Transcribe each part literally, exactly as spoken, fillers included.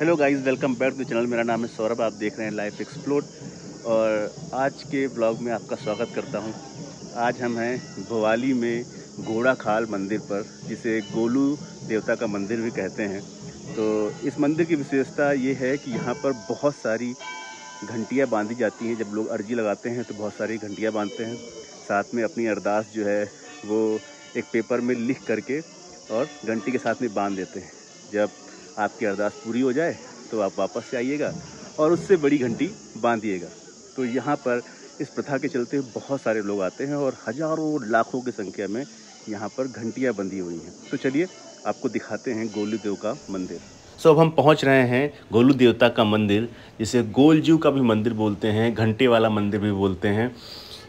Hello guys, welcome back to channel. मेरा नाम है सौरभ, आप देख रहे हैं लाइफ एक्सप्लोर। और आज के ब्लॉग में आपका स्वागत करता हूं। आज हम हैं भोवाली में गोड़ाखाल मंदिर पर, जिसे गोलू देवता का मंदिर भी कहते हैं। तो इस मंदिर की विशेषता ये है कि यहाँ पर बहुत सारी घंटियाँ बांधी जाती हैं। जब लोग अर्जी लगाते हैं तो बहुत सारी घंटियाँ बांधते हैं, साथ में अपनी अरदास जो है वो एक पेपर में लिख करके और घंटी के साथ में बांध देते हैं। जब आपकी अरदास पूरी हो जाए तो आप वापस से आइएगा और उससे बड़ी घंटी बांधिएगा। तो यहाँ पर इस प्रथा के चलते बहुत सारे लोग आते हैं और हज़ारों लाखों की संख्या में यहाँ पर घंटियाँ बंधी हुई हैं। तो चलिए आपको दिखाते हैं गोलू देव का मंदिर। सो अब हम पहुँच रहे हैं गोलू देवता का मंदिर, जिसे गोलजू का भी मंदिर बोलते हैं, घंटे वाला मंदिर भी बोलते हैं।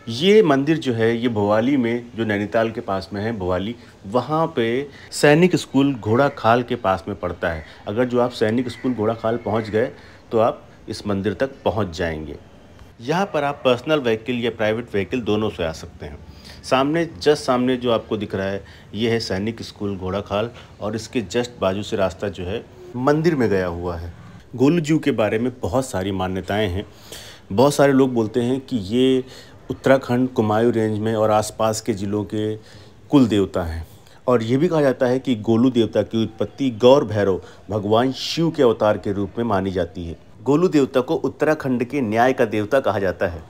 ये मंदिर जो है ये भोवाली में, जो नैनीताल के पास में है भोवाली, वहाँ पे सैनिक स्कूल घोड़ाखाल के पास में पड़ता है। अगर जो आप सैनिक स्कूल घोड़ाखाल पहुँच गए तो आप इस मंदिर तक पहुँच जाएंगे। यहाँ पर आप पर्सनल व्हीकल या प्राइवेट व्हीकल दोनों से आ सकते हैं। सामने, जस्ट सामने जो आपको दिख रहा है ये है सैनिक स्कूल घोड़ाखाल, और इसके जस्ट बाजू से रास्ता जो है मंदिर में गया हुआ है। गोलू जू के बारे में बहुत सारी मान्यताएँ हैं। बहुत सारे लोग बोलते हैं कि ये उत्तराखंड कुमायूं रेंज में और आसपास के ज़िलों के कुल देवता हैं। और ये भी कहा जाता है कि गोलू देवता की उत्पत्ति गौर भैरव भगवान शिव के अवतार के रूप में मानी जाती है। गोलू देवता को उत्तराखंड के न्याय का देवता कहा जाता है।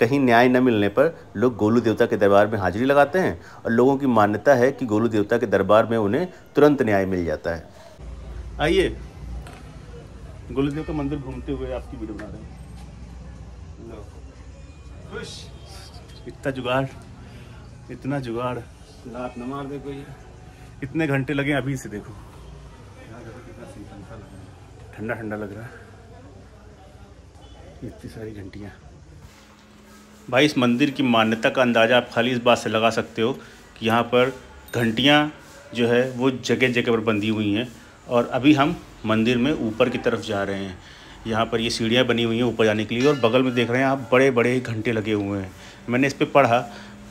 कहीं न्याय न मिलने पर लोग गोलू देवता के दरबार में हाजिरी लगाते हैं, और लोगों की मान्यता है कि गोलू देवता के दरबार में उन्हें तुरंत न्याय मिल जाता है। आइए गोलू देवता मंदिर घूमते हुए आपकी वीडियो बना रहे हैं। इतना जुगाड़, इतना जुगाड़, लात न मार दे कोई। इतने घंटे लगे अभी इसे देखो। ठंडा ठंडा लग रहा है, इतनी सारी घंटियाँ। भाई इस मंदिर की मान्यता का अंदाज़ा आप खाली इस बात से लगा सकते हो कि यहाँ पर घंटियाँ जो है वो जगह जगह पर बंधी हुई हैं। और अभी हम मंदिर में ऊपर की तरफ जा रहे हैं। यहाँ पर ये सीढ़ियाँ बनी हुई हैं ऊपर जाने के लिए, और बगल में देख रहे हैं आप बड़े बड़े घंटे लगे हुए हैं। मैंने इस पे पढ़ा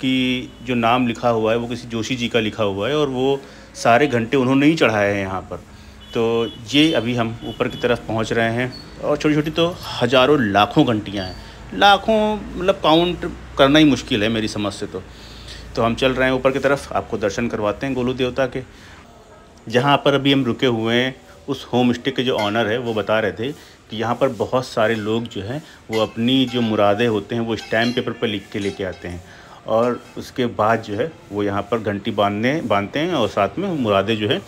कि जो नाम लिखा हुआ है वो किसी जोशी जी का लिखा हुआ है, और वो सारे घंटे उन्होंने ही चढ़ाए हैं यहाँ पर। तो ये अभी हम ऊपर की तरफ पहुँच रहे हैं, और छोटी छोटी तो हज़ारों लाखों घंटियाँ हैं। लाखों मतलब काउंट करना ही मुश्किल है मेरी समझ से। तो तो हम चल रहे हैं ऊपर की तरफ, आपको दर्शन करवाते हैं गोलू देवता के। जहाँ पर अभी हम रुके हुए हैं उस होम स्टे के जो ऑनर है वो बता रहे थे कि यहाँ पर बहुत सारे लोग जो हैं वो अपनी जो मुरादें होते हैं वो स्टैम्प पेपर पर लिख के लेके आते हैं, और उसके बाद जो है वो यहाँ पर घंटी बांधने बांधते हैं, और साथ में मुरादें जो है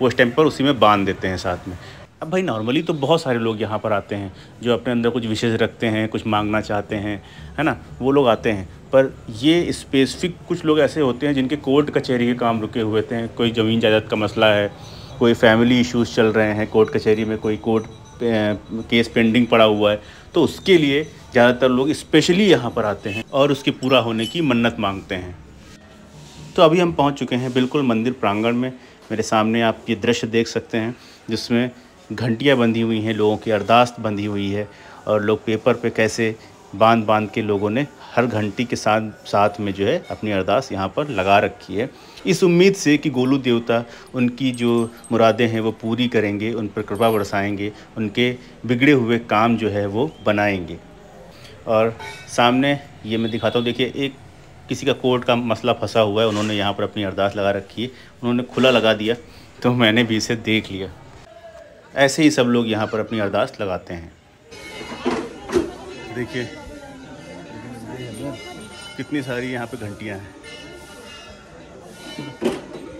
वो स्टैम्प पर उसी में बांध देते हैं साथ में। अब भाई नॉर्मली तो बहुत सारे लोग यहाँ पर आते हैं जो अपने अंदर कुछ विशेष रखते हैं, कुछ मांगना चाहते हैं, है ना, वो लोग आते हैं। पर ये स्पेसिफिक कुछ लोग ऐसे होते हैं जिनके कोर्ट कचहरी के काम रुके हुए होते हैं। कोई ज़मीन जायदाद का मसला है, कोई फैमिली इश्यूज़ चल रहे हैं कोर्ट कचहरी में, कोई कोर्ट केस पेंडिंग पड़ा हुआ है, तो उसके लिए ज़्यादातर लोग स्पेशली यहाँ पर आते हैं और उसके पूरा होने की मन्नत मांगते हैं। तो अभी हम पहुँच चुके हैं बिल्कुल मंदिर प्रांगण में। मेरे सामने आप ये दृश्य देख सकते हैं जिसमें घंटियाँ बंधी हुई हैं, लोगों की अरदास बंधी हुई है, और लोग पेपर पे कैसे बांध बांध के लोगों ने हर घंटी के साथ साथ में जो है अपनी अरदास यहाँ पर लगा रखी है, इस उम्मीद से कि गोलू देवता उनकी जो मुरादें हैं वो पूरी करेंगे, उन पर कृपा बरसाएंगे, उनके बिगड़े हुए काम जो है वो बनाएंगे। और सामने ये मैं दिखाता हूँ, देखिए एक किसी का कोर्ट का मसला फंसा हुआ है, उन्होंने यहाँ पर अपनी अरदास लगा रखी है, उन्होंने खुला लगा दिया, तो मैंने भी इसे देख लिया। ऐसे ही सब लोग यहाँ पर अपनी अरदास लगाते हैं। देखिए कितनी सारी यहाँ पे घंटियाँ हैं,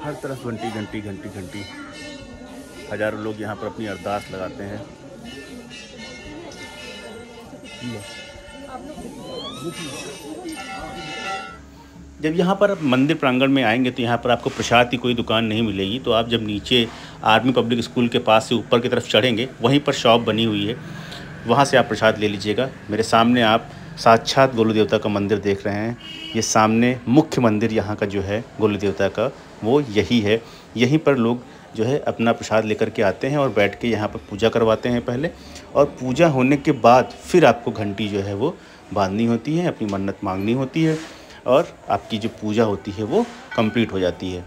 हर तरफ घंटी घंटी घंटी घंटी। हज़ारों लोग यहाँ पर अपनी अरदास लगाते हैं। जब यहाँ पर आप मंदिर प्रांगण में आएंगे तो यहाँ पर आपको प्रसाद की कोई दुकान नहीं मिलेगी। तो आप जब नीचे आर्मी पब्लिक स्कूल के पास से ऊपर की तरफ चढ़ेंगे, वहीं पर शॉप बनी हुई है, वहाँ से आप प्रसाद ले लीजिएगा। मेरे सामने आप साक्षात गोलू देवता का मंदिर देख रहे हैं। ये सामने मुख्य मंदिर यहाँ का जो है गोलू देवता का, वो यही है। यहीं पर लोग जो है अपना प्रसाद लेकर के आते हैं और बैठ के यहाँ पर पूजा करवाते हैं पहले, और पूजा होने के बाद फिर आपको घंटी जो है वो बांधनी होती है, अपनी मन्नत मांगनी होती है, और आपकी जो पूजा होती है वो कंप्लीट हो जाती है।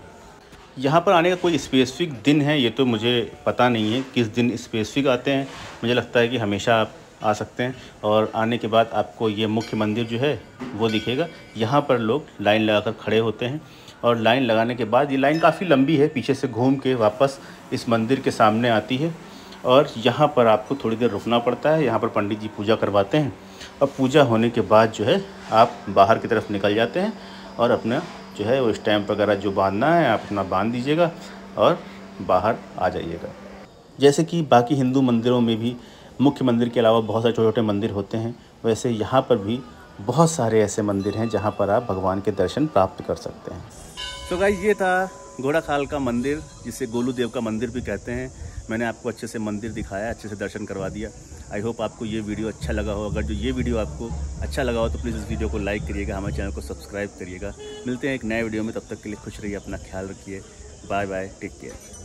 यहाँ पर आने का कोई स्पेसिफिक दिन है ये तो मुझे पता नहीं है किस दिन स्पेसिफिक आते हैं। मुझे लगता है कि हमेशा आप आ सकते हैं और आने के बाद आपको ये मुख्य मंदिर जो है वो दिखेगा। यहाँ पर लोग लाइन लगाकर खड़े होते हैं और लाइन लगाने के बाद ये लाइन काफ़ी लंबी है, पीछे से घूम के वापस इस मंदिर के सामने आती है और यहाँ पर आपको थोड़ी देर रुकना पड़ता है। यहाँ पर पंडित जी पूजा करवाते हैं और पूजा होने के बाद जो है आप बाहर की तरफ निकल जाते हैं और अपना जो है वो स्टैम्प वगैरह जो बांधना है आप अपना बांध दीजिएगा और बाहर आ जाइएगा। जैसे कि बाकी हिंदू मंदिरों में भी मुख्य मंदिर के अलावा बहुत सारे छोटे छोटे मंदिर होते हैं, वैसे यहाँ पर भी बहुत सारे ऐसे मंदिर हैं जहाँ पर आप भगवान के दर्शन प्राप्त कर सकते हैं। तो गाइस ये था गोड़ाखाल का मंदिर, जिसे गोलू देव का मंदिर भी कहते हैं। मैंने आपको अच्छे से मंदिर दिखाया, अच्छे से दर्शन करवा दिया। आई होप आपको ये वीडियो अच्छा लगा हो। अगर जो ये वीडियो आपको अच्छा लगा हो तो प्लीज़ इस वीडियो को लाइक करिएगा, हमारे चैनल को सब्सक्राइब करिएगा। मिलते हैं एक नए वीडियो में, तब तक के लिए खुश रहिए, अपना ख्याल रखिए। Bye bye, take care.